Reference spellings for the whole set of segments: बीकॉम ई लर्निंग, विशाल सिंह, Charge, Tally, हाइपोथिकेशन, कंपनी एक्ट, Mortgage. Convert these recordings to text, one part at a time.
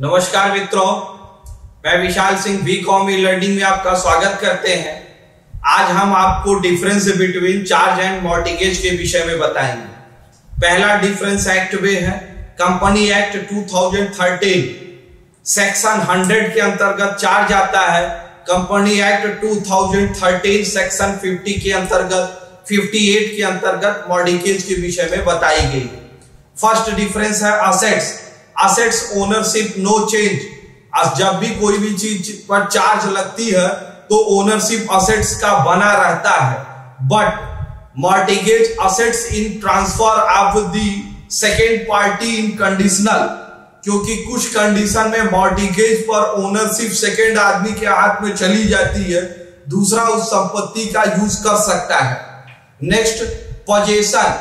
नमस्कार मित्रों, मैं विशाल सिंह बीकॉम ई लर्निंग में आपका स्वागत करते हैं। आज हम आपको difference between charge and mortgage के विषय में बताएंगे। पहला डिफरेंस एक्ट वे है कंपनी एक्ट 2013 सेक्शन 100 के अंतर्गत चार्ज आता है। कंपनी एक्ट 2013 सेक्शन 50 के अंतर्गत 58 के अंतर्गत मॉर्टगेज के विषय में बताई गई। फर्स्ट डिफरेंस है assets. Assets ownership no change. जब भी कोई भी चीज पर चार्ज लगती है तो ओनरशिप असेट्स का बना रहता है, but mortgage assets in transfer of the second party in conditional, क्योंकि कुछ कंडीशन में मॉर्टगेज पर ओनरशिप सेकेंड आदमी के हाथ में चली जाती है, दूसरा उस संपत्ति का यूज कर सकता है। Next possession.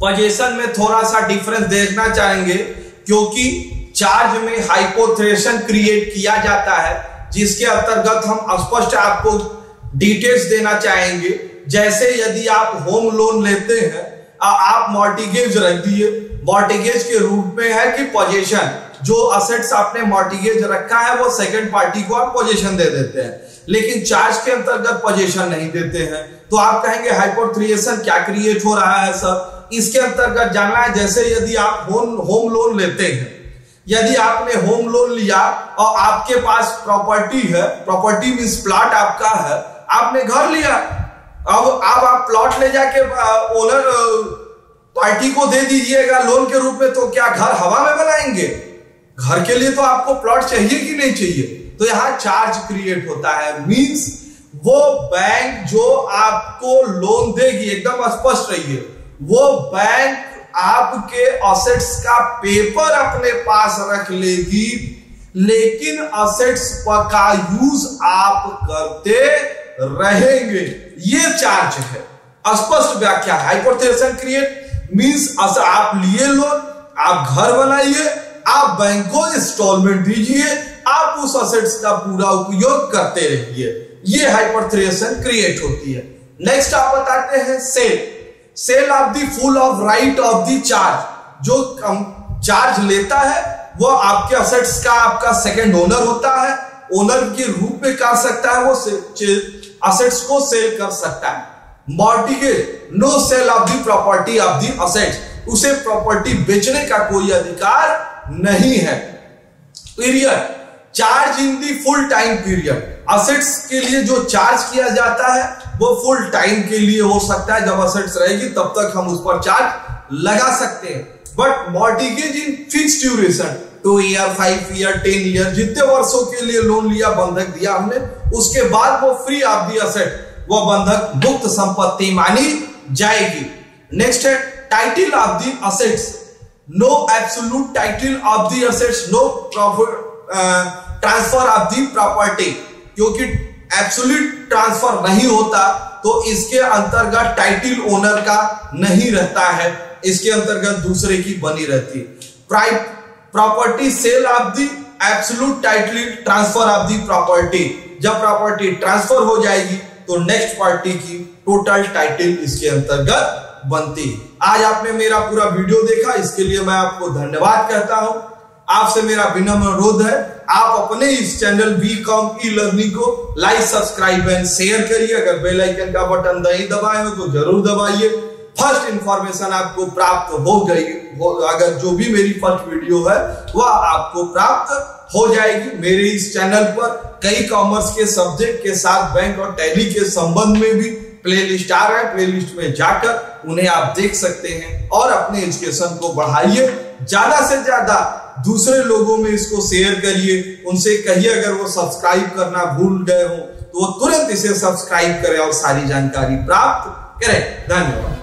पोजेशन में थोड़ा सा डिफरेंस देखना चाहेंगे क्योंकि चार्ज में हाइपोथिकेशन क्रिएट किया जाता है, जिसके अंतर्गत हम स्पष्ट आपको डिटेल्स देना चाहेंगे। जैसे यदि आप होम लोन लेते हैं, आप मॉर्टगेज रख दिए, मॉर्टगेज के रूप में है कि पोजेशन, जो असेट्स आपने मॉर्टगेज रखा है वो सेकंड पार्टी को आप पोजेशन दे देते हैं, लेकिन चार्ज के अंतर्गत पोजेशन नहीं देते हैं। तो आप कहेंगे हाइपोथिकेशन क्या क्रिएट हो रहा है सर? इसके अंतर्गत जानना है। जैसे यदि आप होम लोन लेते हैं, यदि आपने होम लोन लिया और आपके पास प्रॉपर्टी है, प्रॉपर्टी मींस प्लॉट आपका है, आपने घर लिया, अब आप प्लॉट ले जाके ओनर पार्टी को दे दीजिएगा लोन के रूप में, तो क्या घर हवा में बनाएंगे? घर के लिए तो आपको प्लॉट चाहिए कि नहीं चाहिए? तो यहाँ चार्ज क्रिएट होता है। मीन्स वो बैंक जो आपको लोन देगी, एकदम स्पष्ट रहिए, वो बैंक आपके असेट्स का पेपर अपने पास रख लेगी, लेकिन असेट्स का यूज आप करते रहेंगे। ये चार्ज है। स्पष्ट व्याख्या है। हाइपोथिकेशन क्रिएट मींस आप लिए लोन, आप घर बनाइए, आप बैंक को इंस्टॉलमेंट दीजिए, आप उस असेट्स का पूरा उपयोग करते रहिए। ये हाइपोथिकेशन क्रिएट होती है। नेक्स्ट आप बताते हैं sale. Sale of the full of right of the charge. जो चार्ज लेता है वो आपके असेट्स का आपका सेकंड ओनर होता है, ओनर के रूप में कर सकता है, वो असेट्स को सेल कर सकता है। Mortgage no sale of the property of the assets, उसे प्रॉपर्टी बेचने का कोई अधिकार नहीं है। Period charge in the full time period. Assets के लिए जो चार्ज किया जाता है वो फुल टाइम के लिए हो सकता है, जब असेट्स रहेगी तब तक हम उस पर चार्ज लगा सकते हैं। But mortgage in fix duration, 2 year 5 year 10 year, जितने वर्षों के लिए लोन लिया, बंधक दिया हमने, उसके बाद वो फ्री ऑफ दी असेट, वो बंधक मुक्त संपत्ति मानी जाएगी। नेक्स्ट है title of the assets. No absolute title of the assets, no transfer of the property, क्योंकि एब्सोल्यूट ट्रांसफर नहीं होता, तो इसके अंतर्गत टाइटल ओनर का नहीं रहता है, इसके अंतर्गत दूसरे की बनी रहती है। Property sale of the absolute title transfer of the property. जब प्रॉपर्टी ट्रांसफर हो जाएगी तो नेक्स्ट पार्टी की टोटल टाइटल इसके अंतर्गत बनती है। आज आपने मेरा पूरा वीडियो देखा, इसके लिए मैं आपको धन्यवाद कहता हूं। आपसे मेरा विनम्र अनुरोध है, आप अपने इस चैनल बीकॉम ई लर्निंग को लाइक, सब्सक्राइब एंड शेयर करिए। अगर बेल आइकन का बटन नहीं दबाए हो तो जरूर दबाइए। फर्स्ट इंफॉर्मेशन आपको प्राप्त हो गई हो, अगर जो भी मेरी फर्स्ट वीडियो है वह आपको प्राप्त हो जाएगी। मेरे इस चैनल पर कई कॉमर्स के सब्जेक्ट के साथ बैंक और टैली के संबंध में भी प्लेलिस्ट आ रहा है, प्लेलिस्ट में जाकर उन्हें आप देख सकते हैं और अपने एजुकेशन को बढ़ाइए। ज्यादा से ज्यादा दूसरे लोगों में इसको शेयर करिए, उनसे कहिए अगर वो सब्सक्राइब करना भूल गए हो तो वो तुरंत इसे सब्सक्राइब करें और सारी जानकारी प्राप्त करें। धन्यवाद।